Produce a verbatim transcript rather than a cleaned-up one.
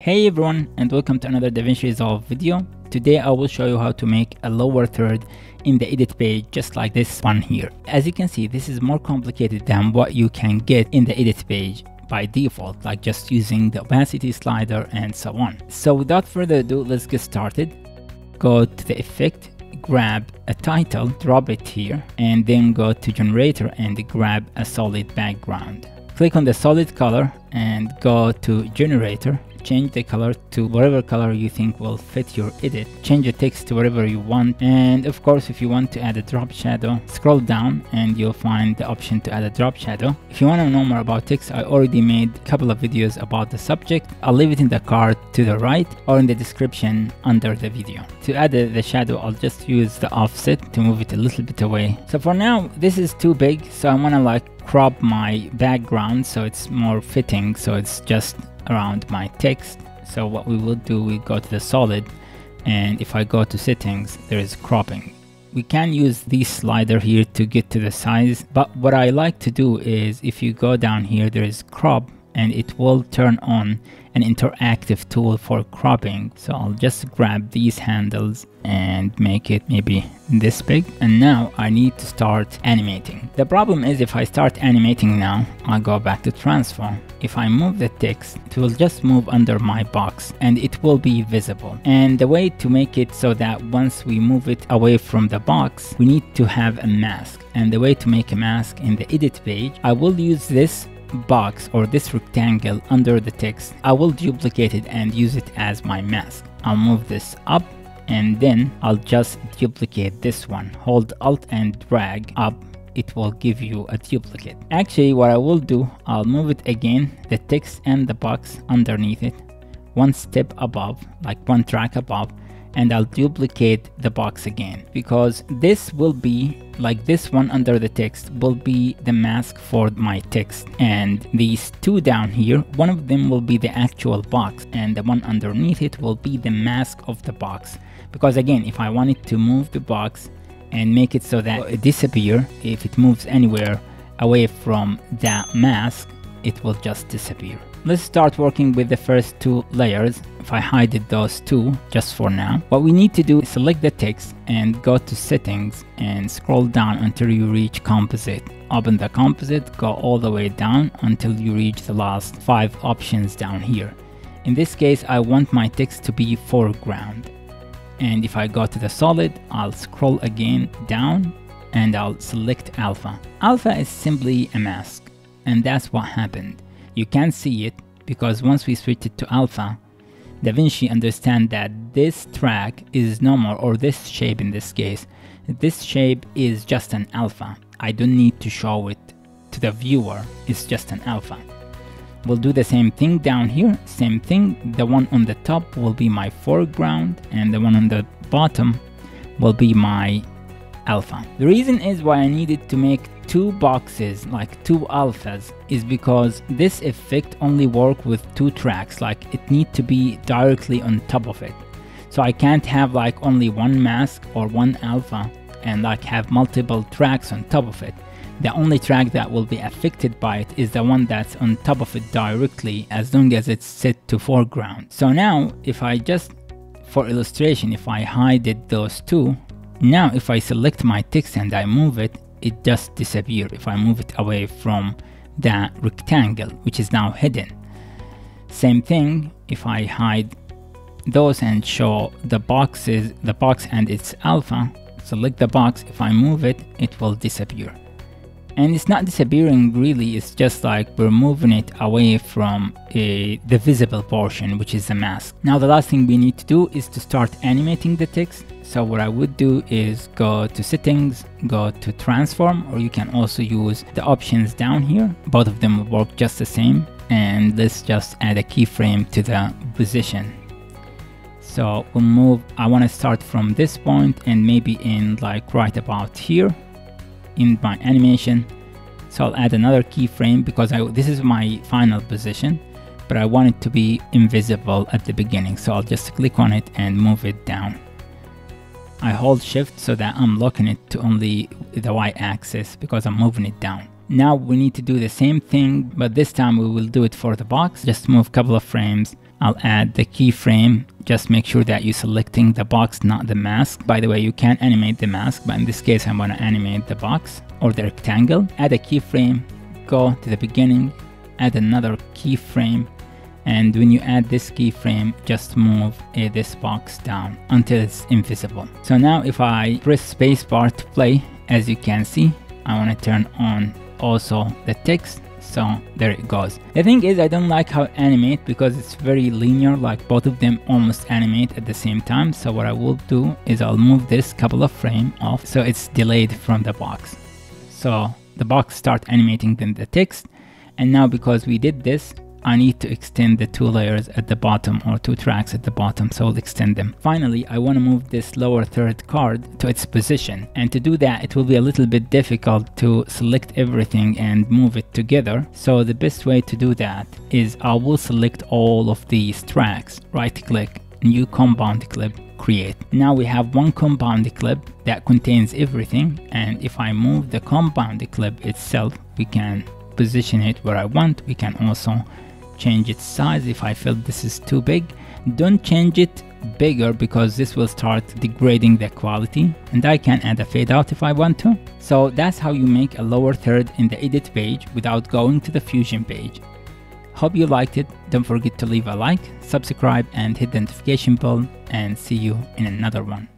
Hey everyone, and welcome to another DaVinci Resolve video. Today I will show you how to make a lower third in the edit page, just like this one here. As you can see, this is more complicated than what you can get in the edit page by default, like just using the opacity slider and so on. So without further ado, let's get started. Go to the effect, grab a title, drop it here, and then go to generator and grab a solid background. Click on the solid color and go to generator. Change the color to whatever color you think will fit your edit. Change the text to whatever you want. And of course, if you want to add a drop shadow, scroll down and you'll find the option to add a drop shadow. If you want to know more about text, I already made a couple of videos about the subject. I'll leave it in the card to the right or in the description under the video. To add the shadow, I'll just use the offset to move it a little bit away. So for now, this is too big, so I'm gonna like crop my background so it's more fitting, so it's just around my text. So what we will do, we go to the solid, and if I go to settings, there is cropping. We can use this slider here to get to the size, but what I like to do is if you go down here, there is crop, and it will turn on an interactive tool for cropping. So I'll just grab these handles and make it maybe this big, and now I need to start animating. The problem is if I start animating now, I'll go back to transform. If I move the text, it will just move under my box and it will be visible. And the way to make it so that once we move it away from the box, we need to have a mask. And the way to make a mask in the edit page, I will use this box or this rectangle under the text. I will duplicate it and use it as my mask. I'll move this up, and then I'll just duplicate this one. Hold Alt and drag up. It will give you a duplicate. Actually, what I will do, I'll move it again, the text and the box underneath it, one step above, like one track above, and I'll duplicate the box again, because this will be, like this one under the text, will be the mask for my text. And these two down here, one of them will be the actual box, and the one underneath it will be the mask of the box. Because again, if I wanted to move the box and make it so that it disappears, if it moves anywhere away from that mask, it will just disappear. Let's start working with the first two layers. If I hide those two just for now, what we need to do is select the text and go to settings and scroll down until you reach composite. Open the composite, go all the way down until you reach the last five options down here. In this case, I want my text to be foreground. And if I go to the solid, I'll scroll again down and I'll select alpha. Alpha is simply a mask, and that's what happened. You can't see it because once we switch it to alpha, DaVinci understands that this track is no more, or this shape in this case. This shape is just an alpha. I don't need to show it to the viewer. It's just an alpha. We'll do the same thing down here, same thing. The one on the top will be my foreground, and the one on the bottom will be my alpha. The reason is why I needed to make two boxes, like two alphas, is because this effect only works with two tracks, like it needs to be directly on top of it. So I can't have like only one mask or one alpha and like have multiple tracks on top of it. The only track that will be affected by it is the one that's on top of it directly, as long as it's set to foreground. So now if I just, for illustration, if I hide it, those two, now if I select my text and I move it, it just disappears if I move it away from that rectangle, which is now hidden. Same thing if I hide those and show the boxes, the box and its alpha, select the box, if I move it, it will disappear. And it's not disappearing really, it's just like we're moving it away from uh, the visible portion, which is the mask. Now the last thing we need to do is to start animating the text. So what I would do is go to settings, go to transform, or you can also use the options down here. Both of them will work just the same. And let's just add a keyframe to the position. So we'll move, I want to start from this point and maybe in like right about here in my animation. So I'll add another keyframe because I, this is my final position, but I want it to be invisible at the beginning. So I'll just click on it and move it down. I hold shift so that I'm locking it to only the Y axis because I'm moving it down. Now we need to do the same thing, but this time we will do it for the box. Just move a couple of frames I'll add the keyframe. Just make sure that you're selecting the box, not the mask. By the way, you can animate the mask, but in this case, I'm gonna animate the box or the rectangle. Add a keyframe, go to the beginning, add another keyframe. And when you add this keyframe, just move uh, this box down until it's invisible. So now if I press spacebar to play, as you can see, I wanna turn on also the text. So there it goes. The thing is, I don't like how it animates because it's very linear, like both of them almost animate at the same time. So what I will do is I'll move this couple of frames off so it's delayed from the box. So the box starts animating then the text. And now because we did this, I need to extend the two layers at the bottom, or two tracks at the bottom, so I'll extend them. Finally, I want to move this lower third card to its position, and to do that it will be a little bit difficult to select everything and move it together. So the best way to do that is I will select all of these tracks, right click, new compound clip, create. Now we have one compound clip that contains everything, and if I move the compound clip itself, we can position it where I want. We can also change its size if I feel this is too big. Don't change it bigger because this will start degrading the quality, and I can add a fade out if I want to. So that's how you make a lower third in the edit page without going to the Fusion page. Hope you liked it. Don't forget to leave a like, subscribe, and hit the notification bell, and see you in another one.